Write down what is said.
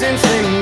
since they